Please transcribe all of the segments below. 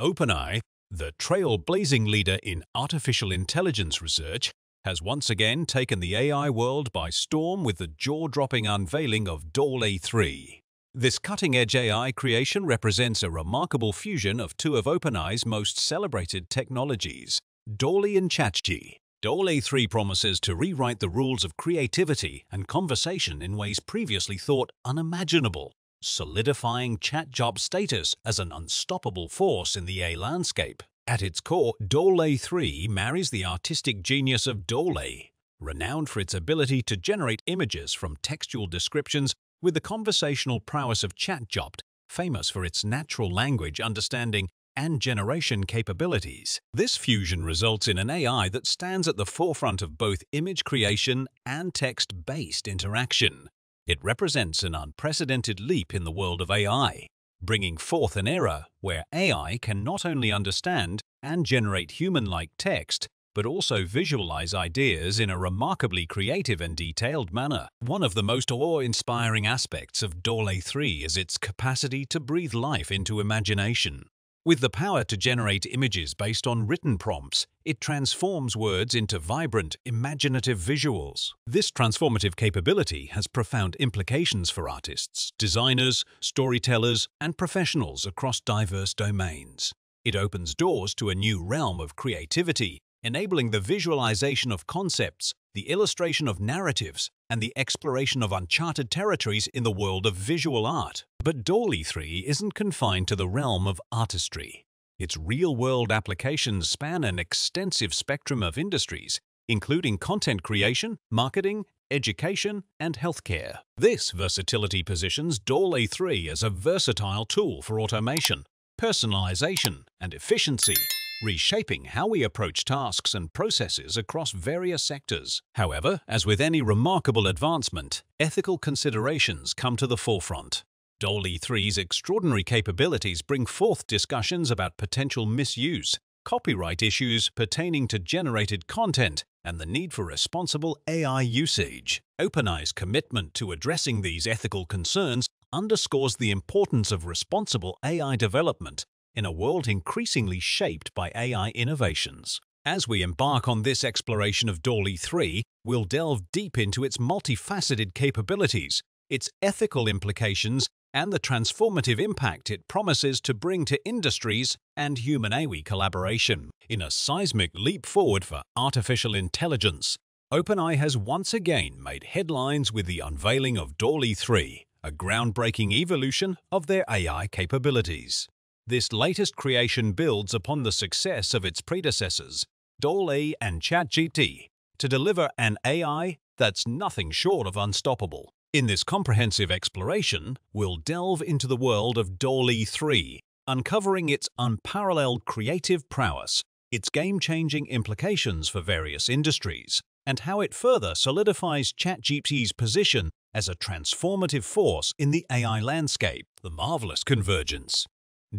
OpenAI, the trailblazing leader in artificial intelligence research, has once again taken the AI world by storm with the jaw-dropping unveiling of DALL-E 3. This cutting-edge AI creation represents a remarkable fusion of two of OpenAI's most celebrated technologies, DALL-E and ChatGPT. DALL-E 3 promises to rewrite the rules of creativity and conversation in ways previously thought unimaginable, solidifying ChatGPT's status as an unstoppable force in the AI landscape. At its core, DALL-E 3 marries the artistic genius of DALL-E, renowned for its ability to generate images from textual descriptions, with the conversational prowess of ChatGPT, famous for its natural language understanding and generation capabilities. This fusion results in an AI that stands at the forefront of both image creation and text-based interaction. It represents an unprecedented leap in the world of AI, bringing forth an era where AI can not only understand and generate human-like text, but also visualize ideas in a remarkably creative and detailed manner. One of the most awe-inspiring aspects of DALL-E 3 is its capacity to breathe life into imagination. With the power to generate images based on written prompts, it transforms words into vibrant, imaginative visuals. This transformative capability has profound implications for artists, designers, storytellers, and professionals across diverse domains. It opens doors to a new realm of creativity, enabling the visualization of concepts, the illustration of narratives, and the exploration of uncharted territories in the world of visual art. But DALL-E 3 isn't confined to the realm of artistry. Its real-world applications span an extensive spectrum of industries, including content creation, marketing, education, and healthcare. This versatility positions DALL-E 3 as a versatile tool for automation, personalization, and efficiency, reshaping how we approach tasks and processes across various sectors. However, as with any remarkable advancement, ethical considerations come to the forefront. DALL-E 3's extraordinary capabilities bring forth discussions about potential misuse, copyright issues pertaining to generated content, and the need for responsible AI usage. OpenAI's commitment to addressing these ethical concerns underscores the importance of responsible AI development in a world increasingly shaped by AI innovations. As we embark on this exploration of DALL-E 3, we'll delve deep into its multifaceted capabilities, its ethical implications, and the transformative impact it promises to bring to industries and human-AI collaboration. In a seismic leap forward for artificial intelligence, OpenAI has once again made headlines with the unveiling of DALL-E 3, a groundbreaking evolution of their AI capabilities. This latest creation builds upon the success of its predecessors, DALL-E and ChatGPT, to deliver an AI that's nothing short of unstoppable. In this comprehensive exploration, we'll delve into the world of DALL-E 3, uncovering its unparalleled creative prowess, its game-changing implications for various industries, and how it further solidifies ChatGPT's position as a transformative force in the AI landscape. The marvelous convergence.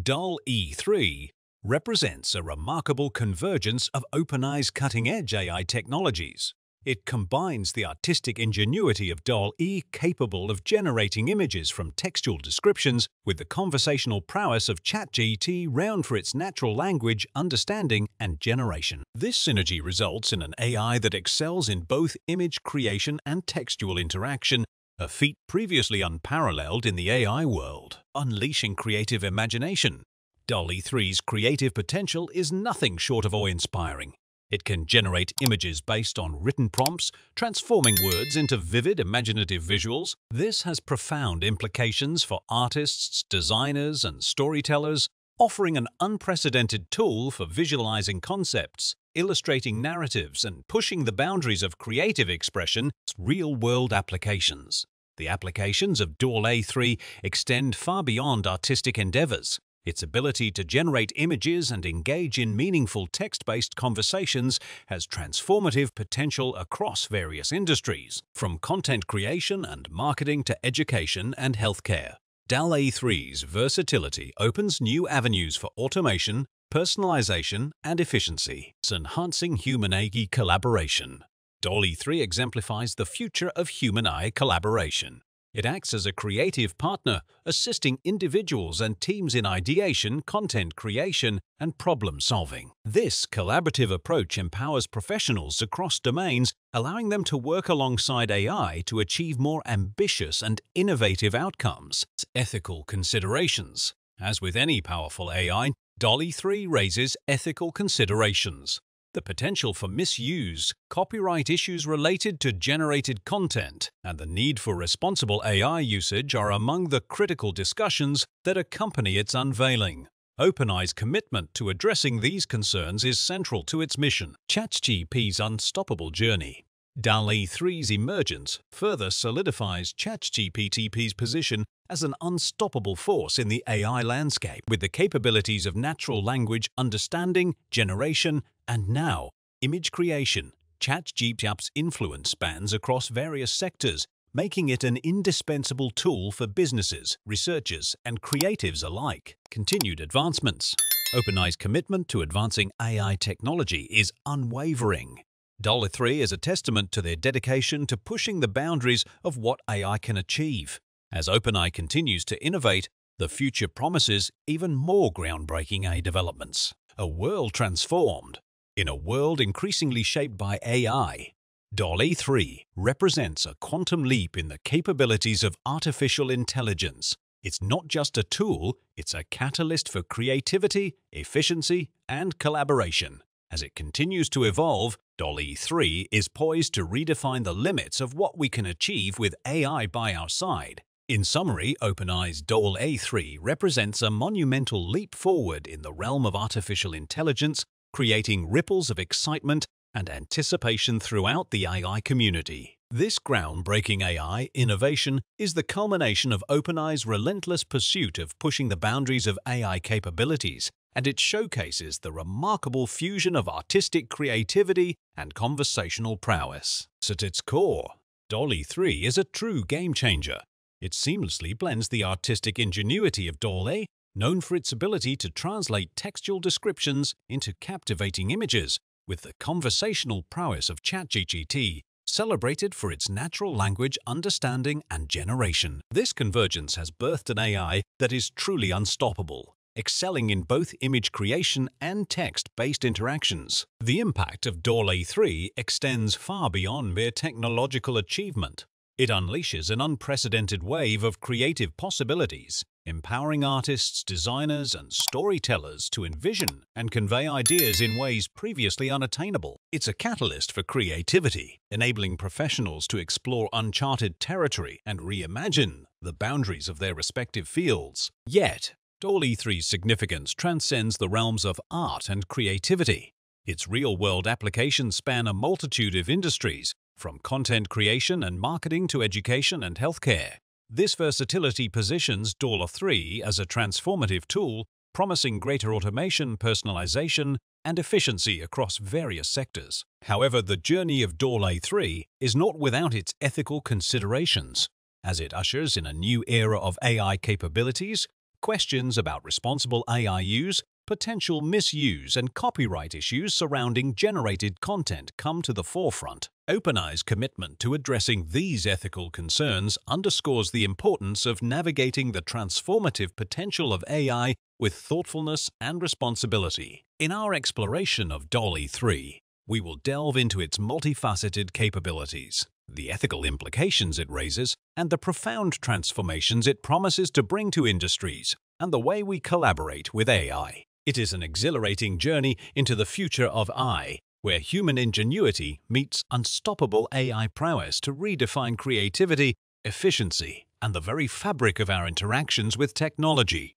DALL-E 3 represents a remarkable convergence of OpenAI's cutting-edge AI technologies. It combines the artistic ingenuity of DALL-E, capable of generating images from textual descriptions, with the conversational prowess of ChatGPT, renowned for its natural language understanding and generation. This synergy results in an AI that excels in both image creation and textual interaction, a feat previously unparalleled in the AI world. Unleashing creative imagination. DALL-E 3's creative potential is nothing short of awe-inspiring. It can generate images based on written prompts, transforming words into vivid, imaginative visuals. This has profound implications for artists, designers, and storytellers, offering an unprecedented tool for visualizing concepts, illustrating narratives, and pushing the boundaries of creative expression. Real-world applications. The applications of DALL-E 3 extend far beyond artistic endeavors. Its ability to generate images and engage in meaningful text-based conversations has transformative potential across various industries, from content creation and marketing to education and healthcare. DALL-E 3's versatility opens new avenues for automation, personalization, and efficiency. It's enhancing human-AI collaboration. DALL-E 3 exemplifies the future of human-AI collaboration. It acts as a creative partner, assisting individuals and teams in ideation, content creation, and problem solving. This collaborative approach empowers professionals across domains, allowing them to work alongside AI to achieve more ambitious and innovative outcomes. Ethical considerations. As with any powerful AI, DALL-E 3 raises ethical considerations. The potential for misuse, copyright issues related to generated content, and the need for responsible AI usage are among the critical discussions that accompany its unveiling. OpenAI's commitment to addressing these concerns is central to its mission. ChatGPT's unstoppable journey. DALL-E 3's emergence further solidifies ChatGPT's position as an unstoppable force in the AI landscape, with the capabilities of natural language understanding, generation, and now image creation. ChatGPT's influence spans across various sectors, making it an indispensable tool for businesses, researchers, and creatives alike. Continued advancements. OpenAI's commitment to advancing AI technology is unwavering. DALL-E 3 is a testament to their dedication to pushing the boundaries of what AI can achieve. As OpenAI continues to innovate, the future promises even more groundbreaking AI developments. A world transformed. In a world increasingly shaped by AI, DALL-E 3 represents a quantum leap in the capabilities of artificial intelligence. It's not just a tool, it's a catalyst for creativity, efficiency, and collaboration. As it continues to evolve, DALL-E 3 is poised to redefine the limits of what we can achieve with AI by our side. In summary, OpenAI's DALL-E 3 represents a monumental leap forward in the realm of artificial intelligence, creating ripples of excitement and anticipation throughout the AI community. This groundbreaking AI innovation is the culmination of OpenAI's relentless pursuit of pushing the boundaries of AI capabilities, and it showcases the remarkable fusion of artistic creativity and conversational prowess. At its core, DALL-E 3 is a true game-changer. It seamlessly blends the artistic ingenuity of DALL-E, known for its ability to translate textual descriptions into captivating images, with the conversational prowess of ChatGPT, celebrated for its natural language understanding and generation. This convergence has birthed an AI that is truly unstoppable, excelling in both image creation and text-based interactions. The impact of DALL-E 3 extends far beyond mere technological achievement. It unleashes an unprecedented wave of creative possibilities, empowering artists, designers, and storytellers to envision and convey ideas in ways previously unattainable. It's a catalyst for creativity, enabling professionals to explore uncharted territory and reimagine the boundaries of their respective fields. Yet, DALL-E 3's significance transcends the realms of art and creativity. Its real-world applications span a multitude of industries, from content creation and marketing to education and healthcare. This versatility positions DALL-E 3 as a transformative tool, promising greater automation, personalization, and efficiency across various sectors. However, the journey of DALL-E 3 is not without its ethical considerations, as it ushers in a new era of AI capabilities. Questions about responsible AI use, potential misuse, and copyright issues surrounding generated content come to the forefront. OpenAI's commitment to addressing these ethical concerns underscores the importance of navigating the transformative potential of AI with thoughtfulness and responsibility. In our exploration of DALL-E 3, we will delve into its multifaceted capabilities, the ethical implications it raises, and the profound transformations it promises to bring to industries and the way we collaborate with AI. It is an exhilarating journey into the future of AI, where human ingenuity meets unstoppable AI prowess to redefine creativity, efficiency, and the very fabric of our interactions with technology.